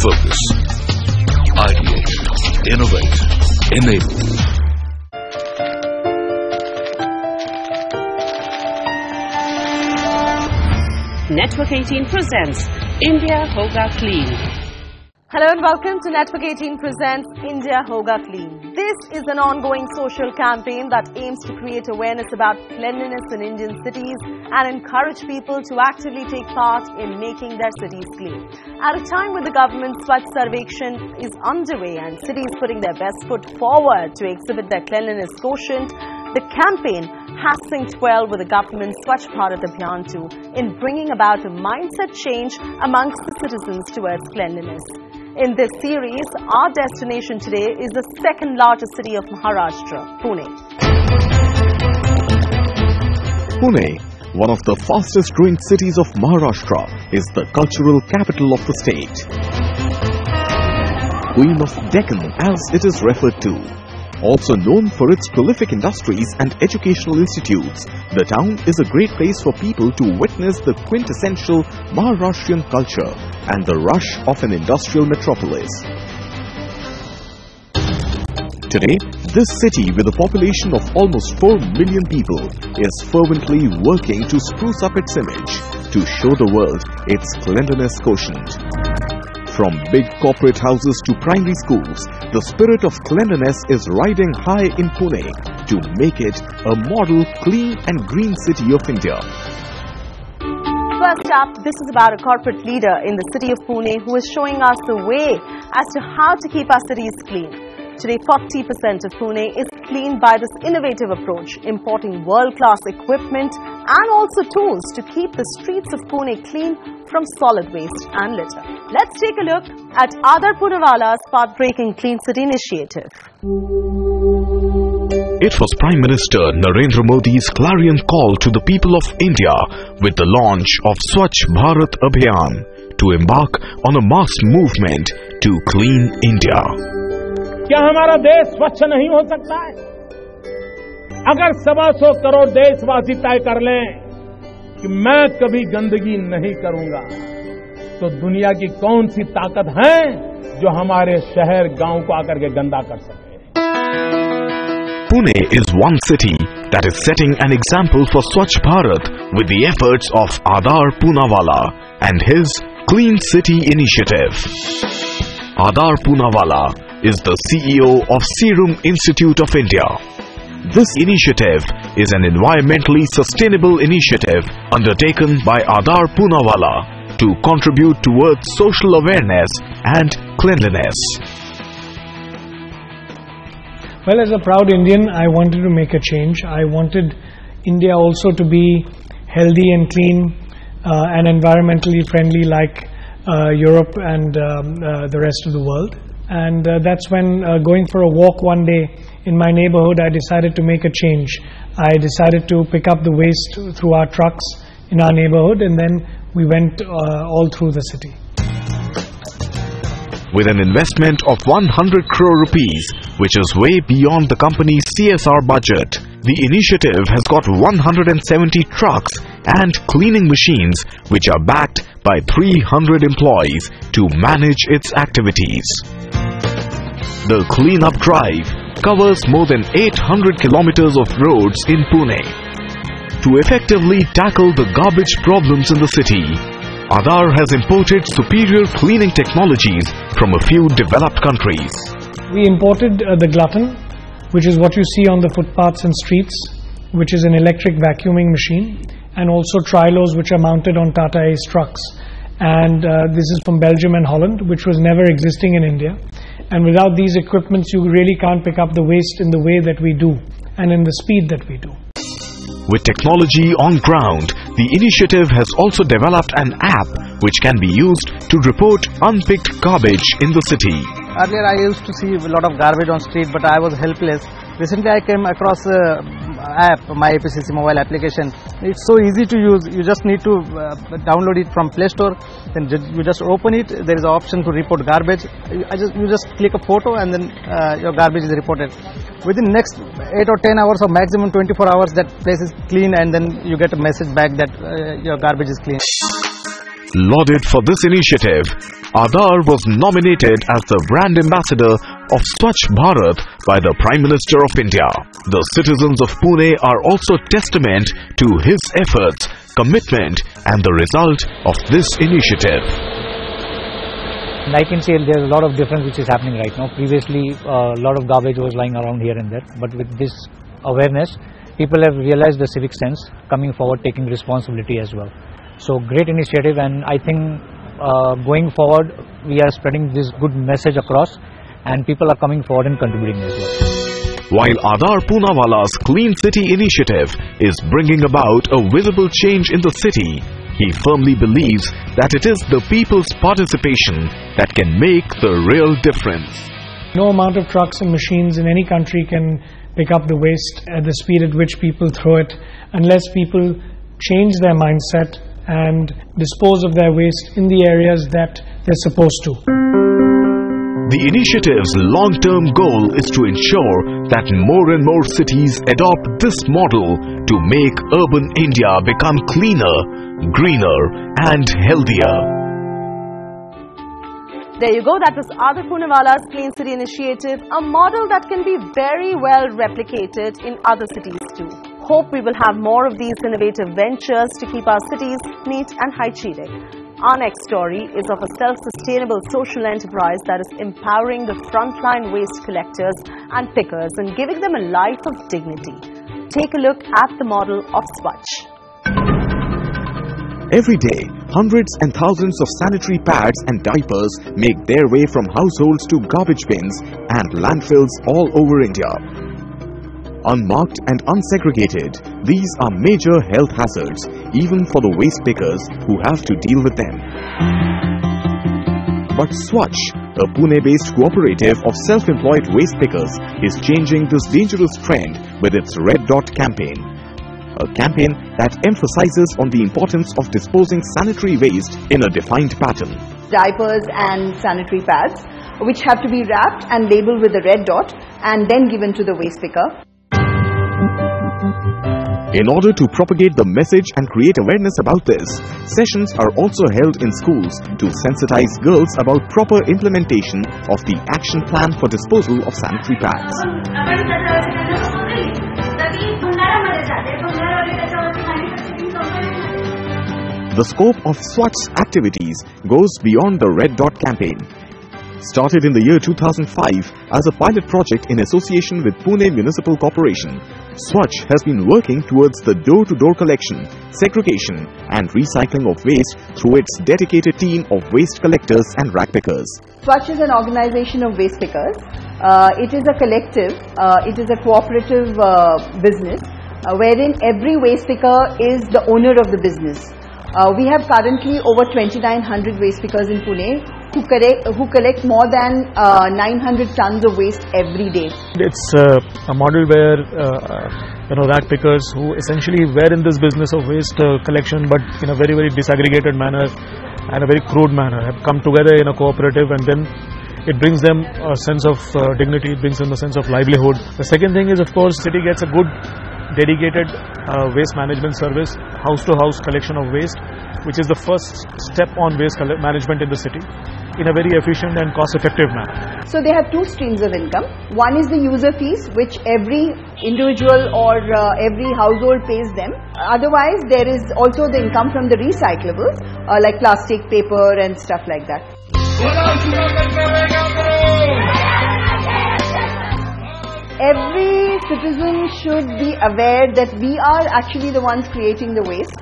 Focus, ideate, innovate, enable. Network18 presents India Hoga Clean. Hello and welcome to Network 18 presents India Hoga Clean. This is an ongoing social campaign that aims to create awareness about cleanliness in Indian cities and encourage people to actively take part in making their cities clean. At a time when the government's Swachh Sarvekshan is underway and cities putting their best foot forward to exhibit their cleanliness quotient, the campaign has synced well with the government's Swachh Bharat Abhiyan too in bringing about a mindset change amongst the citizens towards cleanliness. In this series, our destination today is the second largest city of Maharashtra, Pune. Pune, one of the fastest growing cities of Maharashtra, is the cultural capital of the state. Queen of Deccan, as it is referred to. Also known for its prolific industries and educational institutes, the town is a great place for people to witness the quintessential Maharashtrian culture and the rush of an industrial metropolis. Today, this city with a population of almost 4 million people is fervently working to spruce up its image, to show the world its cleanliness quotient. From big corporate houses to primary schools, the spirit of cleanliness is riding high in Pune to make it a model clean and green city of India. First up, this is about a corporate leader in the city of Pune who is showing us the way as to how to keep our cities clean. Today, 40% of Pune is cleaned by this innovative approach, importing world-class equipment and also tools to keep the streets of Pune clean from solid waste and litter. Let's take a look at Adar Poonawalla's path-breaking Clean City initiative. It was Prime Minister Narendra Modi's clarion call to the people of India with the launch of Swachh Bharat Abhiyan to embark on a mass movement to clean India. क्या हमारा देश स्वच्छ नहीं हो सकता है? अगर 125 करोड़ देशवासी तय कर लें कि मैं कभी गंदगी नहीं करूंगा तो दुनिया की कौन सी ताकत है जो हमारे शहर गांव को आकर के गंदा कर सके. Pune is one city that is setting an example for Swachh Bharat with the efforts of Adar Poonawalla and his Clean City initiative. Adar Poonawalla is the CEO of Serum Institute of India. This initiative is an environmentally sustainable initiative undertaken by Adar Poonawalla to contribute towards social awareness and cleanliness. Well, as a proud Indian, I wanted to make a change. I wanted India also to be healthy and clean and environmentally friendly like Europe and the rest of the world. And that's when going for a walk one day in my neighborhood, I decided to make a change. I decided to pick up the waste through our trucks in our neighborhood, and then we went all through the city. With an investment of 100 crore rupees, which is way beyond the company's CSR budget, the initiative has got 170 trucks and cleaning machines, which are backed by 300 employees to manage its activities. The clean-up drive covers more than 800 kilometers of roads in Pune. To effectively tackle the garbage problems in the city, Adar has imported superior cleaning technologies from a few developed countries. We imported the Glutton, which is what you see on the footpaths and streets, which is an electric vacuuming machine, and also Trilos, which are mounted on Tata Ace trucks. And this is from Belgium and Holland, which was never existing in India. And without these equipments, you really can't pick up the waste in the way that we do and in the speed that we do. With technology on ground, the initiative has also developed an app which can be used to report unpicked garbage in the city. Earlier I used to see a lot of garbage on street, but I was helpless. Recently I came across app, My APCC mobile application. It's so easy to use. You just need to download it from Play Store, then you just open it. There is an option to report garbage. You just click a photo and then your garbage is reported. Within next 8 or 10 hours or maximum 24 hours, that place is clean, and then you get a message back that your garbage is clean. Lauded for this initiative, Adar was nominated as the brand ambassador of Swachh Bharat by the Prime Minister of India. The citizens of Pune are also testament to his efforts, commitment and the result of this initiative. And I can say there is a lot of difference which is happening right now. Previously, a lot of garbage was lying around here and there, but with this awareness, people have realized the civic sense, coming forward, taking responsibility as well. So great initiative, and I think going forward we are spreading this good message across, and people are coming forward and contributing as well. While Adar Poonawalla's Clean City initiative is bringing about a visible change in the city, he firmly believes that it is the people's participation that can make the real difference. No amount of trucks and machines in any country can pick up the waste at the speed at which people throw it, unless people change their mindset and dispose of their waste in the areas that they're supposed to. The initiative's long-term goal is to ensure that more and more cities adopt this model to make urban India become cleaner, greener and healthier. There you go, that was Adar Poonawalla's Clean City initiative, a model that can be very well replicated in other cities too. Hope we will have more of these innovative ventures to keep our cities neat and hygienic. Our next story is of a self-sustainable social enterprise that is empowering the frontline waste collectors and pickers and giving them a life of dignity. Take a look at the model of Swachh. Every day, hundreds and thousands of sanitary pads and diapers make their way from households to garbage bins and landfills all over India. Unmarked and unsegregated, these are major health hazards, even for the waste pickers who have to deal with them. But Swachh, a Pune-based cooperative of self-employed waste pickers, is changing this dangerous trend with its Red Dot campaign. A campaign that emphasizes on the importance of disposing sanitary waste in a defined pattern. Diapers and sanitary pads, which have to be wrapped and labeled with a red dot and then given to the waste picker. In order to propagate the message and create awareness about this, sessions are also held in schools to sensitize girls about proper implementation of the action plan for disposal of sanitary pads. The scope of Swachh's activities goes beyond the Red Dot campaign. Started in the year 2005 as a pilot project in association with Pune Municipal Corporation, Swachh has been working towards the door-to-door collection, segregation and recycling of waste through its dedicated team of waste collectors and rag pickers. Swachh is an organization of waste pickers. It is a collective, it is a cooperative business wherein every waste picker is the owner of the business. We have currently over 2,900 waste pickers in Pune who collect more than 900 tons of waste every day. It's a model where rag pickers who essentially were in this business of waste collection, but in a very, very disaggregated manner and a very crude manner, have come together in a cooperative, and then it brings them a sense of dignity, it brings them a sense of livelihood. The second thing is, of course, city gets a good dedicated waste management service, house-to-house collection of waste, which is the first step on waste management in the city, in a very efficient and cost-effective manner. So they have two streams of income. One is the user fees, which every individual or every household pays them. Otherwise, there is also the income from the recyclables, like plastic, paper and stuff like that. Every citizen should be aware that we are actually the ones creating the waste,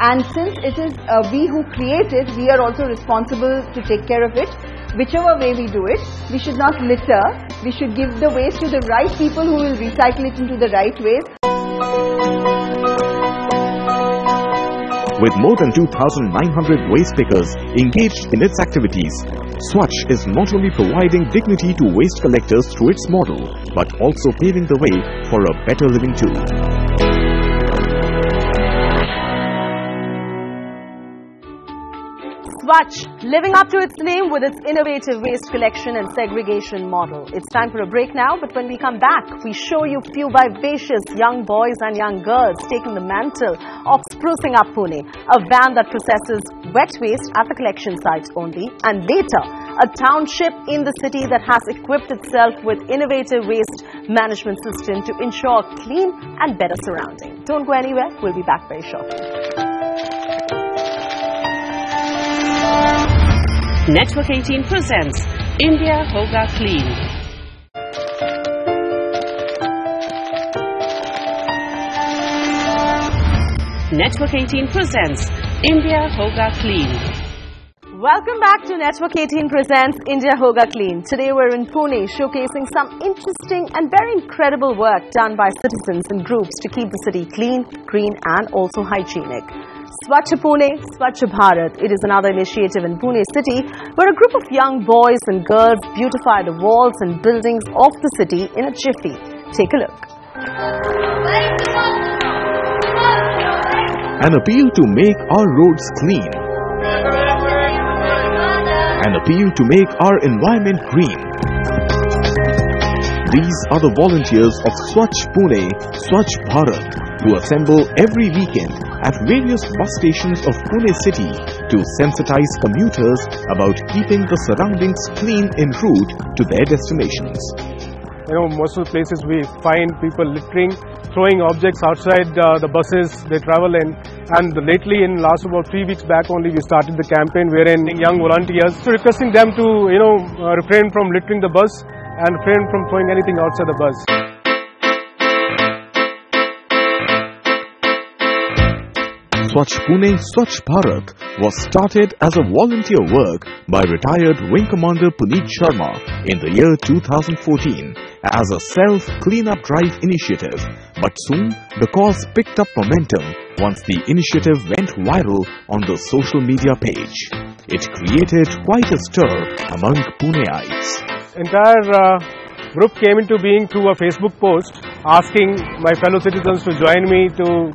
and since it is we who create it, we are also responsible to take care of it. Whichever way we do it, we should not litter, we should give the waste to the right people who will recycle it into the right ways. With more than 2,900 waste pickers engaged in its activities, Swachh is not only providing dignity to waste collectors through its model, but also paving the way for a better living too. Swachh, living up to its name with its innovative waste collection and segregation model. It's time for a break now, but when we come back, we show you few vivacious young boys and young girls taking the mantle of sprucing up Pune, a van that processes wet waste at the collection site only, and later, a township in the city that has equipped itself with innovative waste management system to ensure clean and better surroundings. Don't go anywhere, we'll be back very shortly. Network 18 presents India Hoga Clean. Network 18 presents India Hoga Clean. Welcome back to Network 18 presents India Hoga Clean. Today we're in Pune showcasing some interesting and very incredible work done by citizens and groups to keep the city clean, green and also hygienic. Swachh Pune, Swachh Bharat. It is another initiative in Pune city where a group of young boys and girls beautify the walls and buildings of the city in a jiffy. Take a look. An appeal to make our roads clean. An appeal to make our environment green. These are the volunteers of Swachh Pune, Swachh Bharat, who assemble every weekend at various bus stations of Pune city to sensitize commuters about keeping the surroundings clean en route to their destinations. You know, most of the places we find people littering, throwing objects outside the buses they travel in, and lately in last about 3 weeks back only we started the campaign wherein young volunteers requesting them to refrain from littering the bus and refrain from throwing anything outside the bus. Swachh Pune, Swachh Bharat was started as a volunteer work by retired Wing Commander Puneet Sharma in the year 2014 as a self-clean-up drive initiative. But soon, the cause picked up momentum once the initiative went viral on the social media page. It created quite a stir among Puneites. Entire group came into being through a Facebook post asking my fellow citizens to join me to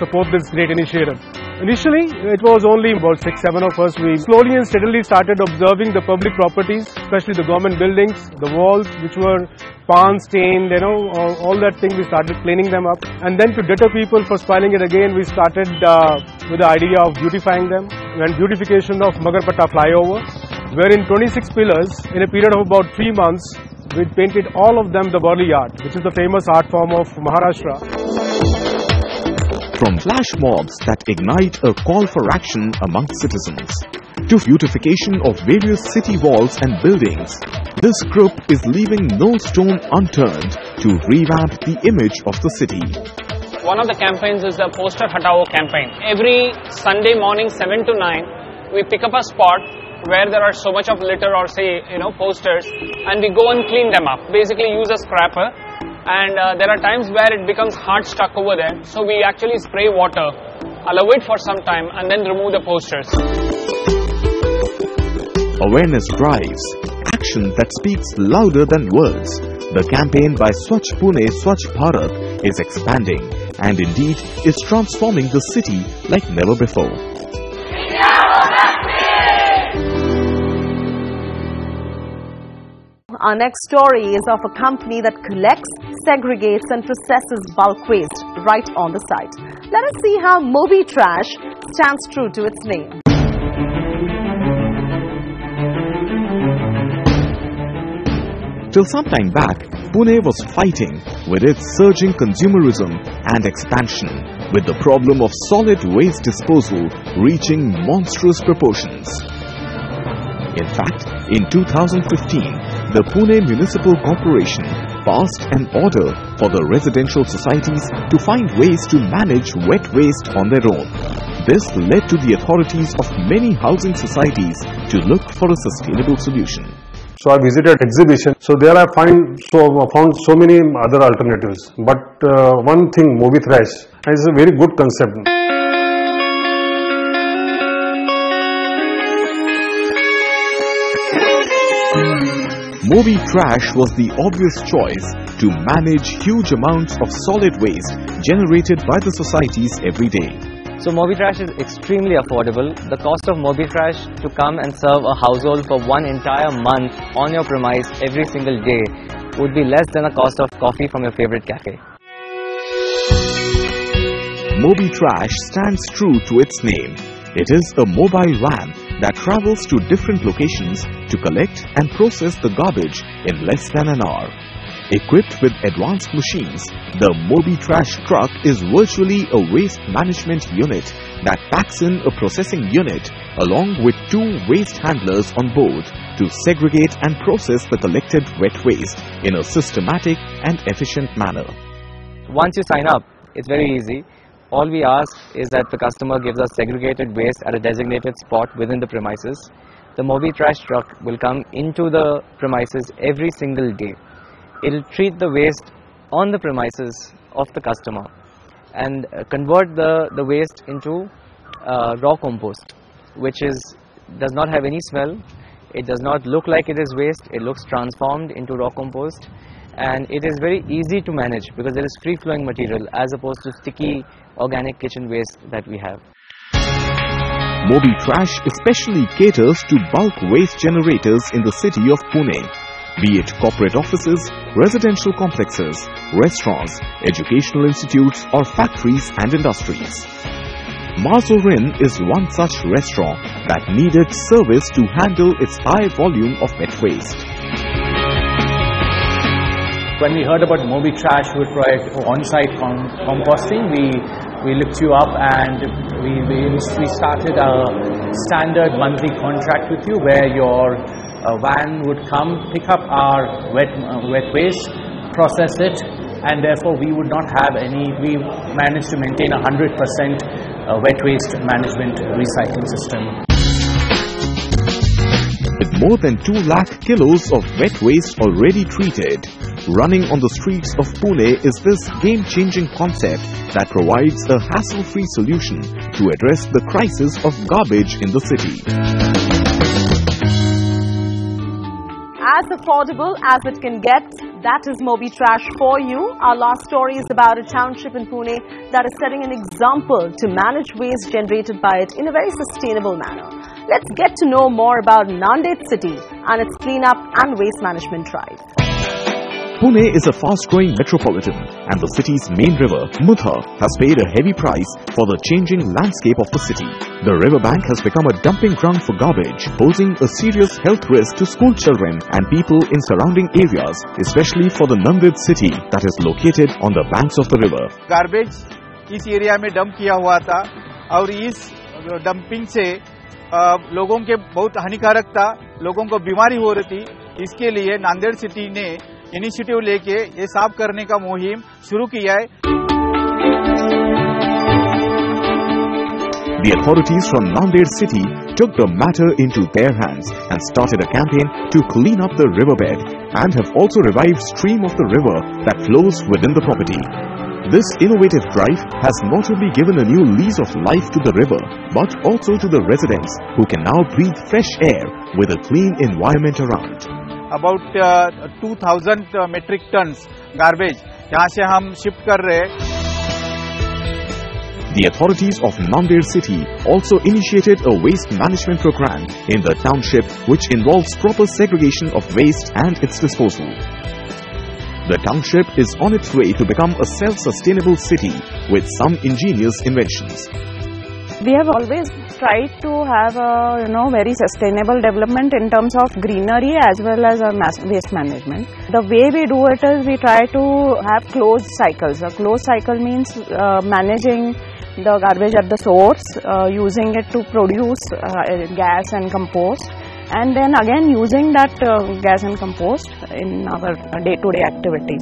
support this great initiative. Initially, it was only about 6-7 of us. We slowly and steadily started observing the public properties, especially the government buildings, the walls which were pan stained, all that thing. We started cleaning them up, and then to deter people for spoiling it again, we started with the idea of beautifying them and beautification of Magarpatta flyover, wherein 26 pillars in a period of about 3 months, we painted all of them the Warli art, which is the famous art form of Maharashtra. From flash mobs that ignite a call for action among citizens, to beautification of various city walls and buildings, this group is leaving no stone unturned to revamp the image of the city. One of the campaigns is the Poster Hatao campaign. Every Sunday morning 7 to 9, we pick up a spot where there are so much of litter or posters, and we go and clean them up. Basically use a scrapper. And there are times where it becomes hard stuck over there, so we actually spray water, allow it for some time and then remove the posters. Awareness drives, action that speaks louder than words. The campaign by Swachh Pune, Swachh Bharat is expanding and indeed is transforming the city like never before. Our next story is of a company that collects, segregates and processes bulk waste right on the site. Let us see how MoBiTrash stands true to its name. Till some time back, Pune was fighting with its surging consumerism and expansion, with the problem of solid waste disposal reaching monstrous proportions. In fact, in 2015, the Pune Municipal Corporation passed an order for the residential societies to find ways to manage wet waste on their own. This led to the authorities of many housing societies to look for a sustainable solution. So I visited exhibition. So there I found so many other alternatives. But one thing, MoBiTrash, is a very good concept. MoBiTrash was the obvious choice to manage huge amounts of solid waste generated by the societies every day. So MoBiTrash is extremely affordable. The cost of MoBiTrash to come and serve a household for one entire month on your premise every single day would be less than the cost of coffee from your favorite cafe. MoBiTrash stands true to its name. It is a mobile van that travels to different locations to collect and process the garbage in less than an hour. Equipped with advanced machines, the MoBiTrash truck is virtually a waste management unit that packs in a processing unit along with two waste handlers on board to segregate and process the collected wet waste in a systematic and efficient manner. Once you sign up, it's very easy. All we ask is that the customer gives us segregated waste at a designated spot within the premises. The MoBiTrash truck will come into the premises every single day. It'll treat the waste on the premises of the customer and convert the waste into raw compost, which does not have any smell. It does not look like it is waste. It looks transformed into raw compost, and it is very easy to manage because there is free-flowing material as opposed to sticky organic kitchen waste that we have. MoBiTrash especially caters to bulk waste generators in the city of Pune, be it corporate offices, residential complexes, restaurants, educational institutes or factories and industries. Marzorin is one such restaurant that needed service to handle its high volume of wet waste. When we heard about MoBiTrash, we tried on-site composting. We looked you up and we started a standard monthly contract with you where your a van would come, pick up our wet waste, process it, and therefore we would not have any, we managed to maintain 100% wet waste management recycling system. With more than 2 lakh kilos of wet waste already treated, running on the streets of Pune is this game-changing concept that provides a hassle-free solution to address the crisis of garbage in the city. As affordable as it can get, that is MoBiTrash for you. Our last story is about a township in Pune that is setting an example to manage waste generated by it in a very sustainable manner. Let's get to know more about Nanded City and its cleanup and waste management drive. Pune is a fast-growing metropolitan, and the city's main river, Mutha, has paid a heavy price for the changing landscape of the city. The riverbank has become a dumping ground for garbage, posing a serious health risk to school children and people in surrounding areas, especially for the Nanded City that is located on the banks of the river. Garbage इस area में dump किया हुआ था और इस dumping से लोगों के बहुत हानिकारक था, लोगों को बीमारी हो रही थी. इसके लिए नांदेड़ सिटी ने इनिशिएटिव लेके ये साफ करने का मुहिम शुरू किया है. The authorities from Nanded City took the matter into their hands and started a campaign to clean up the riverbed and have also revived stream of the river that flows within the property. This innovative drive has not only given a new lease of life to the river but also to the residents who can now breathe fresh air with a clean environment around. About 2000 metric tons garbage yahan se hum shift kar rahe hain. The authorities of Nanded City also initiated a waste management program in the township which involves proper segregation of waste and its disposal. The township is on its way to become a self-sustainable city with some ingenious inventions. We have always tried to have a very sustainable development in terms of greenery as well as our waste management. The way we do it is we try to have closed cycles. A closed cycle means managing the garbage at the source, using it to produce gas and compost, and then again using that gas and compost in our day-to-day activity.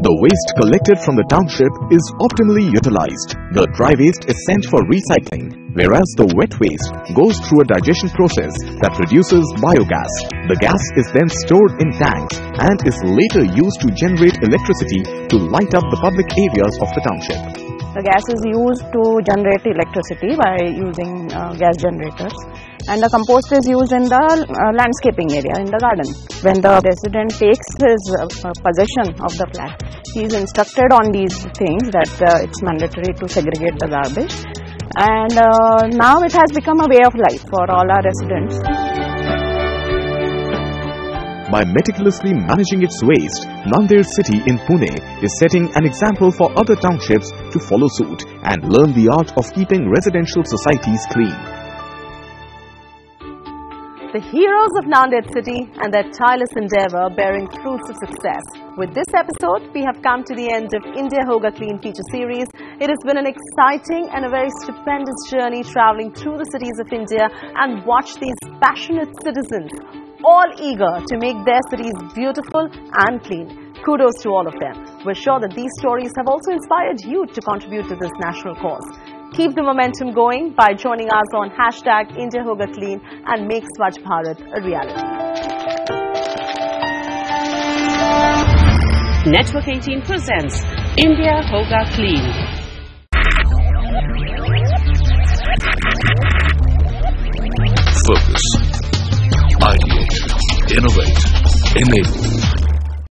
The waste collected from the township is optimally utilized. The dry waste is sent for recycling, whereas the wet waste goes through a digestion process that produces biogas. The gas is then stored in tanks and is later used to generate electricity to light up the public areas of the township. The gas is used to generate electricity by using gas generators, and the compost is used in the landscaping area in the garden. When the resident takes his possession of the flat, he is instructed on these things that it's mandatory to segregate the garbage, and now it has become a way of life for all our residents. By meticulously managing its waste, Nanded City in Pune is setting an example for other townships to follow suit and learn the art of keeping residential societies clean. The heroes of Nanded City and their tireless endeavour bearing fruits of success. With this episode, we have come to the end of India Hoga Clean feature series. It has been an exciting and a very stupendous journey travelling through the cities of India and watch these passionate citizens, all eager to make their cities beautiful and clean. Kudos to all of them. We're sure that these stories have also inspired you to contribute to this national cause. Keep the momentum going by joining us on #IndiaHogaClean and make Swachh Bharat a reality. Network18 presents India Hoga Clean. Focus. Ideate, innovate, enable.